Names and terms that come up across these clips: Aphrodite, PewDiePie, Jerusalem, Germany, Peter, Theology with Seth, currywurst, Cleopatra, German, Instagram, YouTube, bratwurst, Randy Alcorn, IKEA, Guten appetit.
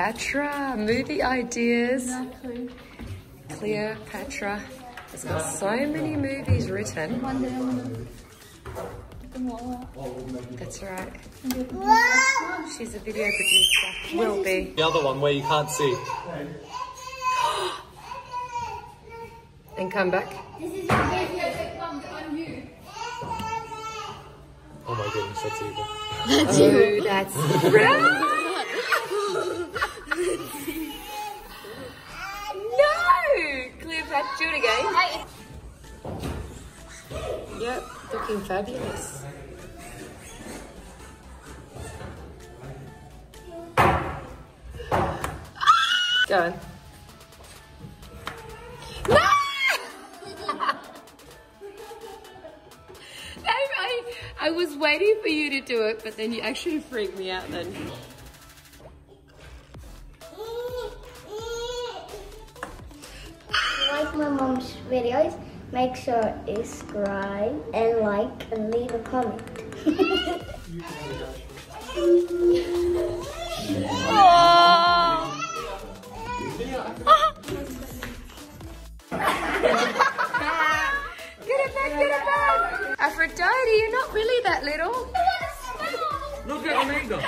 Cleopatra, movie ideas. Exactly. Cleopatra. It's got so many movies written. That's right. Whoa. She's a video producer. Will be. The other one where you can't see. And come back. This is the one that I'm you. Oh my goodness, that's evil. That's you, that's No! Cleopatra, do it again. Yep, looking fabulous. Go on. I was waiting for you to do it, but then you actually freaked me out then. If you like my mom's videos, make sure you subscribe and like and leave a comment. Aphrodite, you're not really that little. Look at Omega.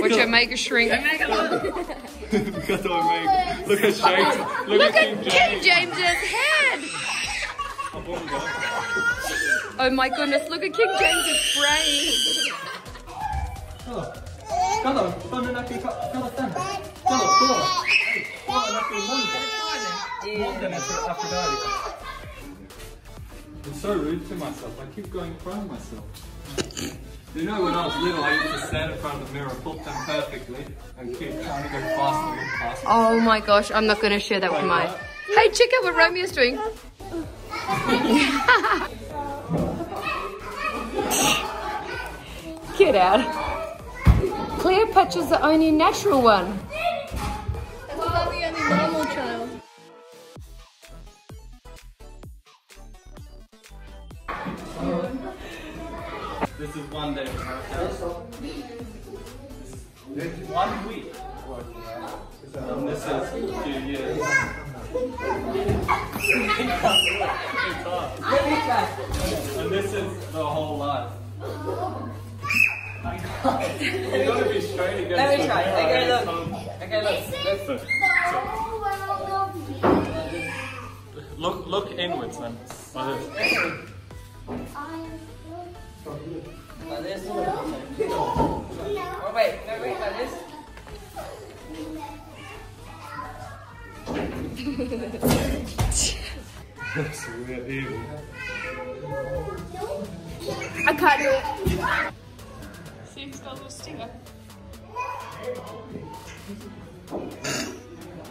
Watch Omega shrink. Omega, look at Omega. Look at James. Look at King James's head. Oh my goodness, look at King James's brain. Hello. It's so rude to myself, I keep going in front of myself. You know, when I was little, I used to stand in front of the mirror, flip them perfectly, and keep trying to go faster and faster. Oh my gosh, I'm not going to share that with my... Hey, check out what Romeo's doing. Get out. Cleopatra's the only natural one. That's about the only normal child. This is one day. This is 1 week. And this is a few years. And this is the whole life. You've got to be straight against. Let me try. Okay, look. Look inwards then. Like this? Oh wait, no wait, like this? That's really evil. I can't do it. See, he's got a little stinger.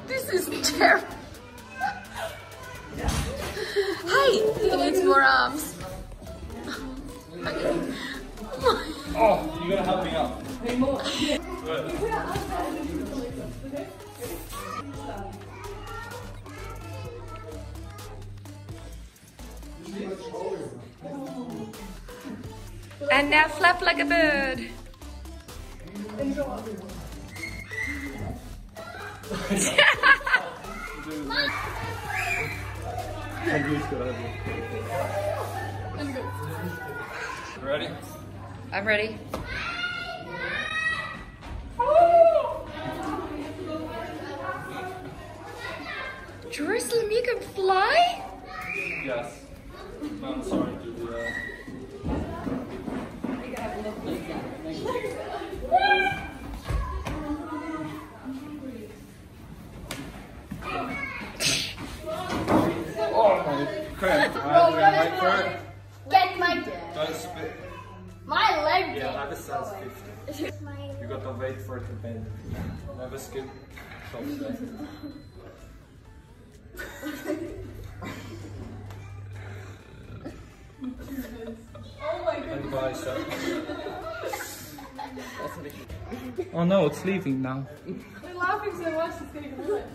This is terrible. Hey, he needs more arms. Oh, you gotta help me up. Hey, more. And now flap like a bird. Ready? I'm ready. Jerusalem, you can fly? Yes. No, I'm sorry to do that. We gotta have a little look at it. Oh my crap. I get my dad. Don't spit. My leg. Yeah, I have a size 50. You got to wait for it to bend. Never skip top step. Oh my goodness. And bicep. Oh no, it's leaving now. We're laughing so much, it's getting upset.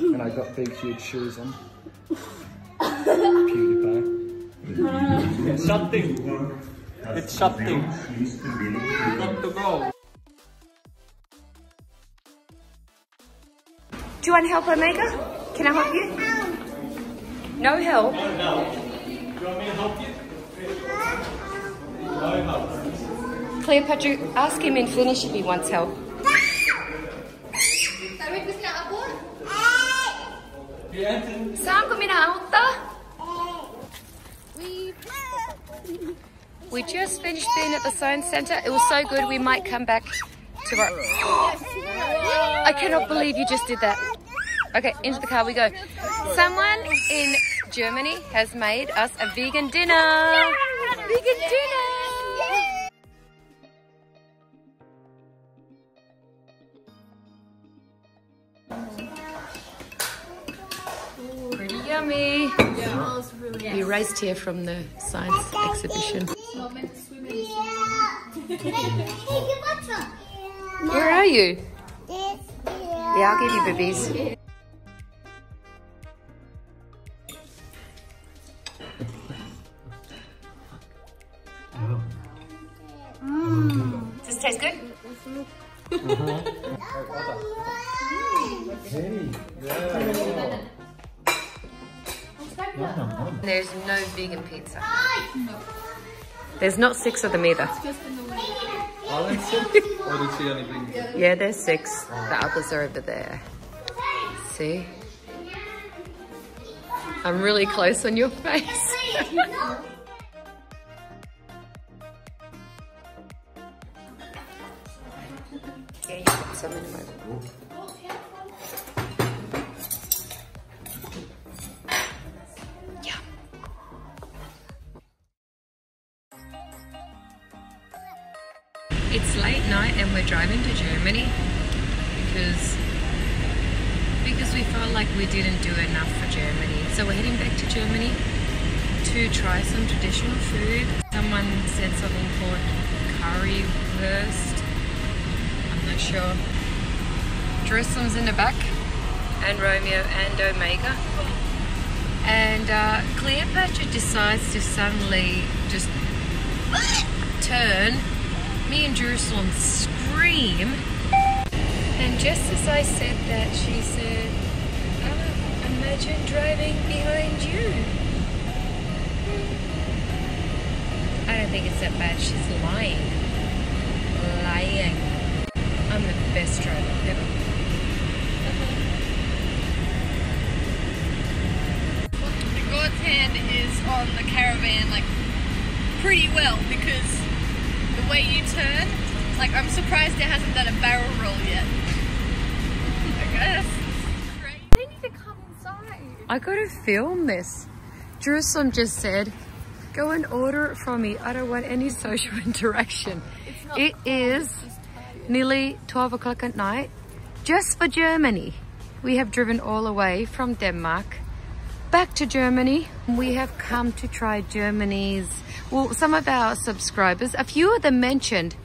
And I got big, huge shoes on. PewDiePie. It's shutting. It's shutting. Not the goal. Do you want to help, Omega? Can I help you? No help. No help. Do you want me to help you? No help. Cleopatra, ask him in Finnish if he wants help. We just finished being at the science centre. It was so good, we might come back tomorrow. I cannot believe you just did that. Okay, into the car we go. Someone in Germany has made us a vegan dinner. Vegan dinner! Yummy. Yeah. Smells really nice. We raced here from the science exhibition. Where are you? Yeah, I'll give you boobies. Does it taste good? Hey. There's no vegan pizza. There's not 6 of them either. Are there 6? Or do you see anything? Yeah, there's 6. The others are over there. See? I'm really close on your face. Yeah, you put some in my It's late night and we're driving to Germany because we felt like we didn't do enough for Germany. So we're heading back to Germany to try some traditional food. Someone said something called currywurst. I'm not sure. Jerusalem's in the back, and Romeo and Omega. And Cleopatra decides to suddenly just turn me and Jerusalem scream, and just as I said that, she said, "Oh, imagine driving behind you." I don't think it's that bad. She's lying. I'm the best driver ever. God's hand is on the caravan, like, pretty well, because the way you turn, like, I'm surprised it hasn't done a barrel roll yet. I guess. They need to come inside. I gotta film this. Jerusalem just said, "Go and order it from me. I don't want any social interaction." It is nearly 12 o'clock at night, just for Germany. We have driven all the way from Denmark back to Germany. We have come to try Germany's. Well, some of our subscribers, a few of them mentioned,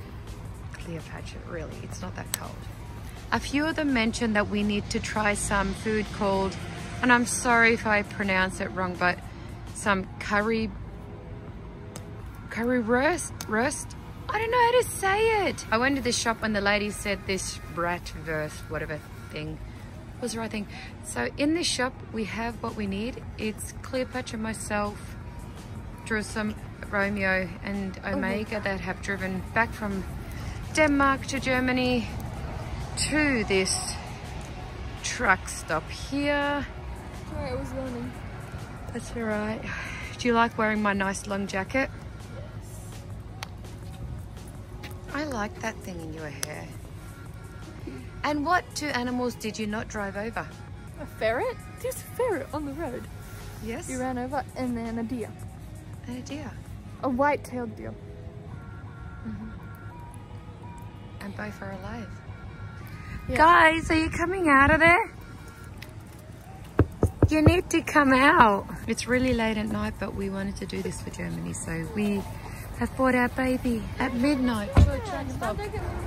Cleopatra, really, it's not that cold. A few of them mentioned that we need to try some food called, and I'm sorry if I pronounce it wrong, but some currywurst? I don't know how to say it. I went to this shop and the lady said this bratwurst, whatever thing, was the right thing. So in this shop, we have what we need. It's Cleopatra, myself, Jerusalem, Romeo and Omega that have driven back from Denmark to Germany to this truck stop here. Sorry, it was running. That's all right. Do you like wearing my nice long jacket? Yes. I like that thing in your hair. And what 2 animals did you not drive over? A ferret? There's a ferret on the road. Yes. You ran over, and then a deer. And a deer. A white-tailed deer. Mm-hmm. And both are alive. Yeah. Guys, are you coming out of there? You need to come out. It's really late at night, but we wanted to do this for Germany, so we have bought our baby at midnight.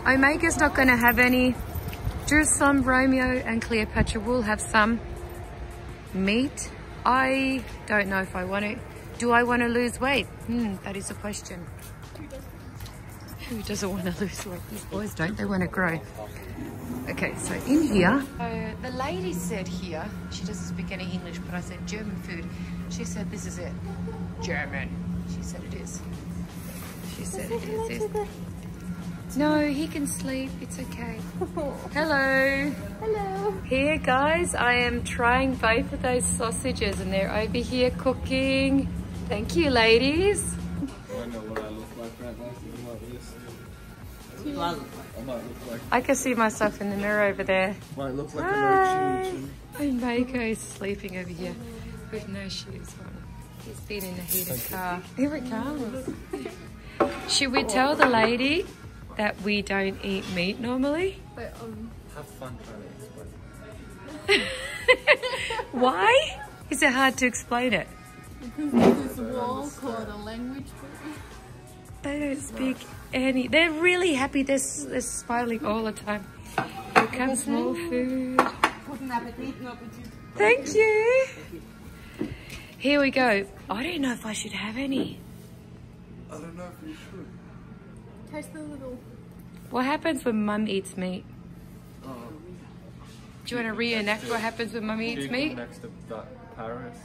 Omega's not going to have any. Jerusalem, Romeo and Cleopatra will have some meat. I don't know if I want it. Do I want to lose weight? That is a question. Who doesn't want to lose weight? These boys don't, they want to grow. Okay, so in here. So the lady said here, she doesn't speak any English, but I said German food. She said, this is it. German. She said it is. She said it is. No, he can sleep. It's okay. Hello. Hello. Here, guys, I am trying both of those sausages, and they're over here cooking. Thank you, ladies. I know what I look like right now. I can see myself in the mirror over there. Might look like a chewy. And Mako's sleeping over here with no shoes on. He's been in a heated car. Here it comes. Should we tell the lady that we don't eat meat normally? But, have fun trying to explain it. Why? Is it hard to explain it? Because there's this wall called a language barrier. They don't speak any. They're really happy. They're smiling all the time. Here comes more food. Guten appetit. Thank you. Here we go. I don't know if I should have any. I don't know if you should. Taste the little. What happens when Mum eats meat? Do you want to reenact what happens when Mum eats meat? Next to that Paris.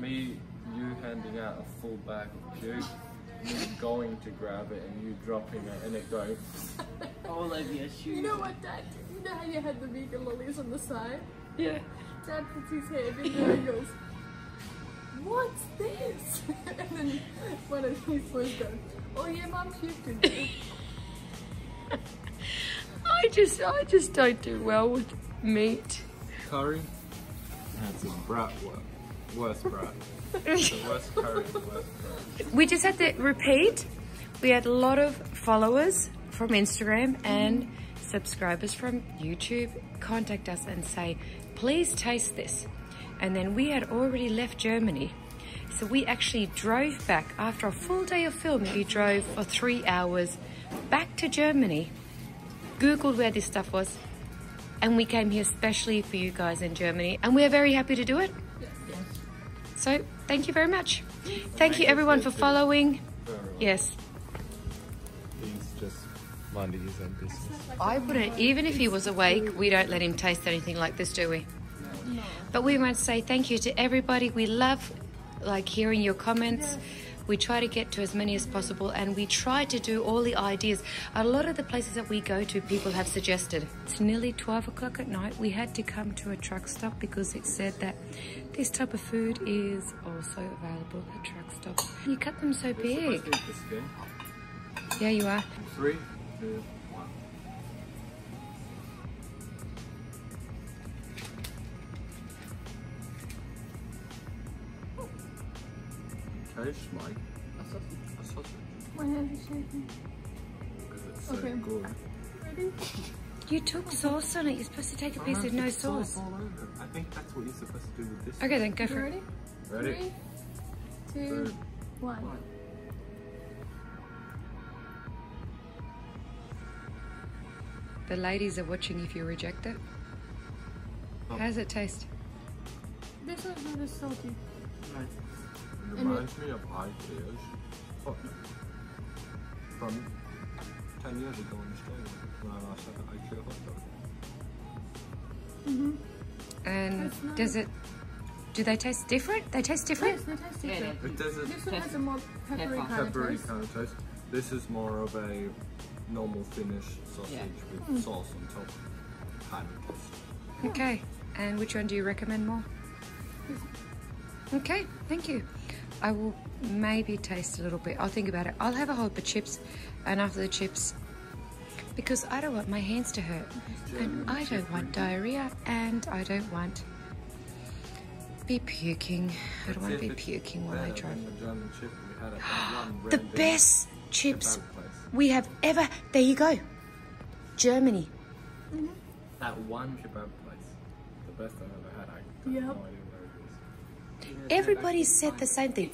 Me, you handing out a full bag of puke. You're going to grab it and you dropping it and it goes all over your shoes. You know what, Dad? You know how you had the vegan lollies on the side? Yeah. Dad puts his hand in there and goes, what's this? And then one of his boys goes, oh yeah, Mum puked it. I just don't do well with meat. Curry? That's a bratwurst. Worst brat. The worst curry, worst brat. We just had to repeat. We had a lot of followers from Instagram and subscribers from YouTube contact us and say, please taste this. And then we had already left Germany. So we actually drove back after a full day of filming. We drove for 3 hours back to Germany, Googled where this stuff was, and we came here especially for you guys in Germany. And we are very happy to do it. So thank you very much. Thank you everyone for following. Yes. He's just minding his own business. I wouldn't, even if he was awake, we don't let him taste anything like this, do we? No. But we want to say thank you to everybody. We love like hearing your comments. We try to get to as many as possible and we try to do all the ideas. A lot of the places that we go to, people have suggested. It's nearly 12 o'clock at night. We had to come to a truck stop because it said that this type of food is also available at truck stops. You cut them so big. Yeah, you are. 3, 2, 1. Tastes like a sausage. Why have you shaken? Because it's so good. Ready? You took sauce on it. You're supposed to take a piece with no sauce. All over. I think that's what you're supposed to do with this. Okay, then go for it. Ready? Ready? 3, 2, 1. The ladies are watching if you reject it. Oh. How does it taste? This one's a little salty. Right. It reminds me of IKEA's from 10 years ago in Australia when I last had an IKEA hot dog. And does it, do they taste different? They taste different? Yes, they taste different. Yeah. It doesn't, this one has a more peppery kind of taste. This is more of a normal Finnish sausage with sauce on top. Kind of taste. Okay, and which one do you recommend more? Okay, thank you. I will maybe taste a little bit. I'll think about it. I'll have a whole heap of chips and after the chips, because I don't want my hands to hurt and I don't want diarrhea and I don't want be puking. I don't want to be puking while I drive. The best chips we have ever. There you go. Germany. That one kebab place. The best I've ever had. I have no idea. Everybody said the same thing.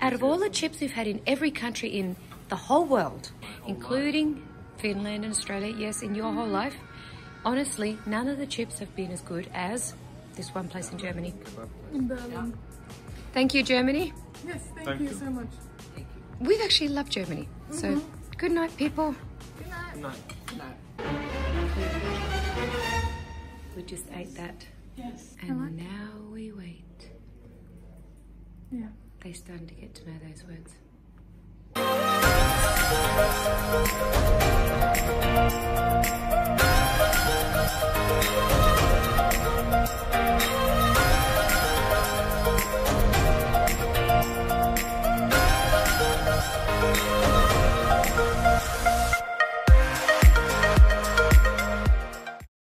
Out of all the chips we've had in every country in the whole world, including Finland and Australia, yes, in your whole life, honestly, none of the chips have been as good as this one place in Germany. In Berlin. Thank you, Germany. Yes, thank you so much. We've actually loved Germany, so Good night, people. Good night. Good night. Good night. We just ate that. Yes. And like now it. We wait. Yeah. They're starting to get to know those words.